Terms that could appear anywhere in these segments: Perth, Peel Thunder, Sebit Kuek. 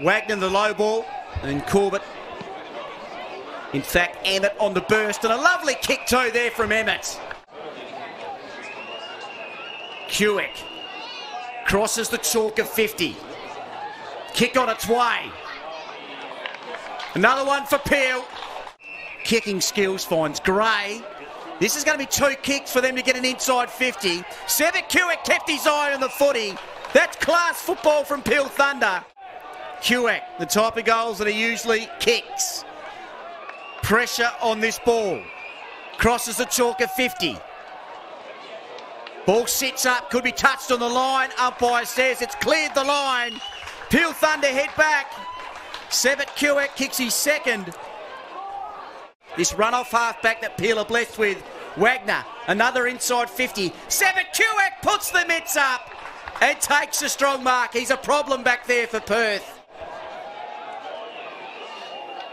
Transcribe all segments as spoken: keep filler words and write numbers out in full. Wagner the low ball, and Corbett, in fact, Emmett on the burst, and a lovely kick toe there from Emmett. Kuek crosses the chalk of fifty. Kick on its way. Another one for Peel. Kicking skills finds Gray. This is going to be two kicks for them to get an inside fifty. Sebit Kuek kept his eye on the footy. That's class football from Peel Thunder. Kuek, the type of goals that are usually kicks. Pressure on this ball. Crosses the chalk of fifty. Ball sits up, could be touched on the line. Umpire says it's cleared the line. Peel Thunder head back. Sebit Kuek kicks his second. This run-off half-back that Peel are blessed with. Wagner, another inside fifty. Sebit Kuek puts the mitts up and takes a strong mark. He's a problem back there for Perth.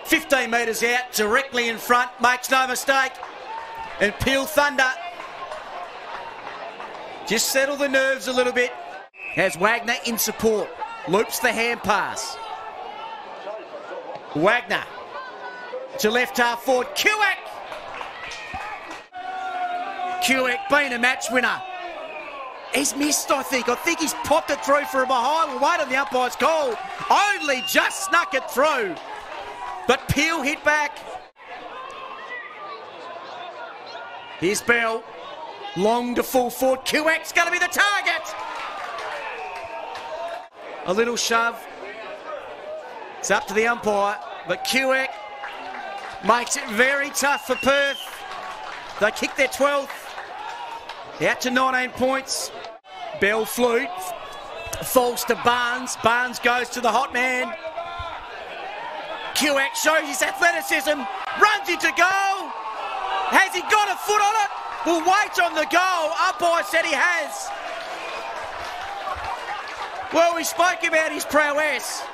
fifteen metres out, directly in front, makes no mistake. And Peel Thunder just settle the nerves a little bit. Has Wagner in support. Loops the hand pass. Wagner to left half forward, Kuek! Kuek being a match winner. He's missed, I think. I think he's popped it through for a behind. We'll wait on the umpire's call. Only just snuck it through. But Peel hit back. Here's Bell. Long to full forward. Kuek's going to be the target. A little shove. It's up to the umpire. But Kuek makes it very tough for Perth. They kick their twelfth. Out to nineteen points. Bell flew. Falls to Barnes. Barnes goes to the hot man. Kuek shows his athleticism. Runs into goal. Has he got a foot on it? We'll wait on the goal. Umpire said he has. Well, we spoke about his prowess.